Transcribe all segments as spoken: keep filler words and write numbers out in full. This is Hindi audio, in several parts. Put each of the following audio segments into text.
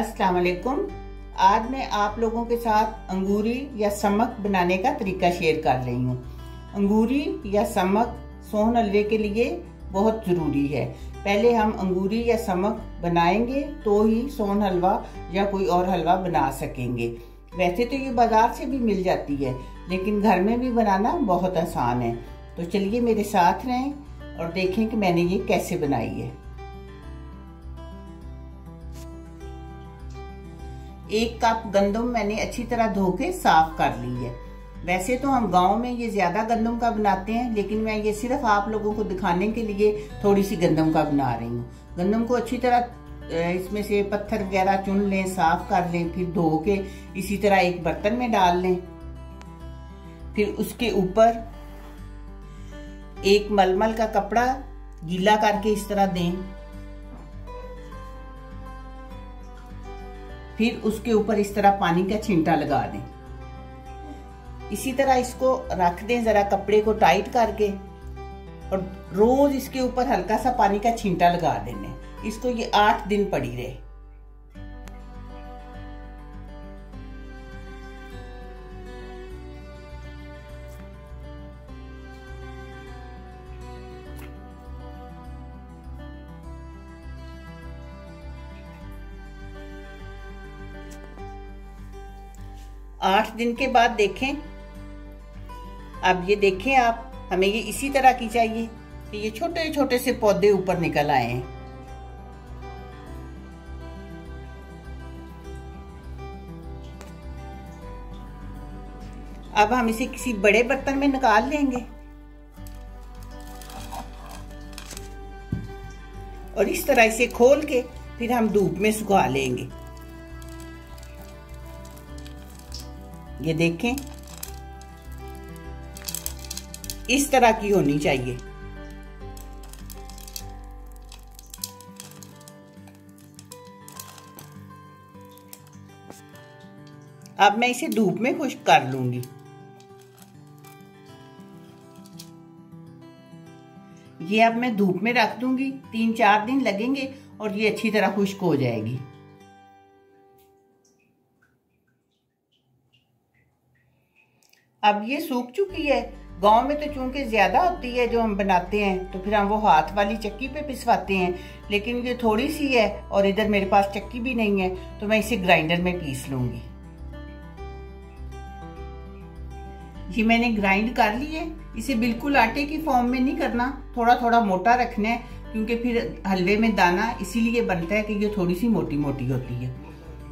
अस्सलाम वालेकुम। आज मैं आप लोगों के साथ अंगूरी या समक बनाने का तरीका शेयर कर रही हूँ। अंगूरी या समक सोहन हलवे के लिए बहुत ज़रूरी है। पहले हम अंगूरी या समक बनाएंगे तो ही सोहन हलवा या कोई और हलवा बना सकेंगे। वैसे तो ये बाज़ार से भी मिल जाती है, लेकिन घर में भी बनाना बहुत आसान है। तो चलिए मेरे साथ रहें और देखें कि मैंने ये कैसे बनाई है। एक कप गंदम मैंने अच्छी तरह धो के साफ कर ली है। वैसे तो हम गांव में ये ज़्यादा गंदम का बनाते हैं, लेकिन मैं ये सिर्फ आप लोगों को दिखाने के लिए थोड़ी सी गंदम का बना रही हूँ। गंदम को अच्छी तरह इसमें से पत्थर वगैरह चुन लें, साफ कर लें, फिर धो के इसी तरह एक बर्तन में डाल लें। फिर उसके ऊपर एक मलमल का कपड़ा गीला करके इस तरह दें। फिर उसके ऊपर इस तरह पानी का छींटा लगा दें। इसी तरह इसको रख दें, जरा कपड़े को टाइट करके, और रोज इसके ऊपर हल्का सा पानी का छींटा लगा देना। इसको ये आठ दिन पड़ी रहे। आठ दिन के बाद देखें, अब ये देखें आप, हमें ये इसी तरह की चाहिए कि ये छोटे छोटे से पौधे ऊपर निकल आए हैं। अब हम इसे किसी बड़े बर्तन में निकाल लेंगे और इस तरह इसे खोल के फिर हम धूप में सुखा लेंगे। ये देखें, इस तरह की होनी चाहिए। अब मैं इसे धूप में खुश्क कर लूंगी। ये अब मैं धूप में रख दूंगी। तीन चार दिन लगेंगे और ये अच्छी तरह खुश्क हो जाएगी। अब ये सूख चुकी है। गांव में तो चूंकि ज़्यादा होती है जो हम बनाते हैं, तो फिर हम वो हाथ वाली चक्की पे पिसवाते हैं, लेकिन ये थोड़ी सी है और इधर मेरे पास चक्की भी नहीं है, तो मैं इसे ग्राइंडर में पीस लूँगी। ये मैंने ग्राइंड कर ली है। इसे बिल्कुल आटे की फॉर्म में नहीं करना, थोड़ा थोड़ा मोटा रखना है, क्योंकि फिर हलवे में दाना इसीलिए बनता है कि ये थोड़ी सी मोटी मोटी होती है।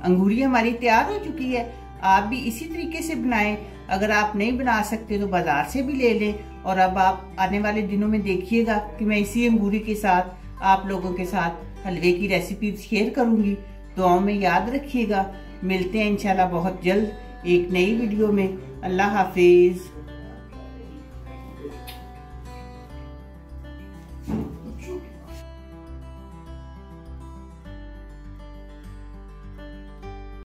अंगूरी हमारी तैयार हो चुकी है। आप भी इसी तरीके से बनाएं। अगर आप नहीं बना सकते तो बाज़ार से भी ले लें। और अब आप आने वाले दिनों में देखिएगा कि मैं इसी अंगूरी के साथ आप लोगों के साथ हलवे की रेसिपी शेयर करूंगी। दुआओं में याद रखिएगा। मिलते हैं इंशाल्लाह बहुत जल्द एक नई वीडियो में। अल्लाह हाफिज़।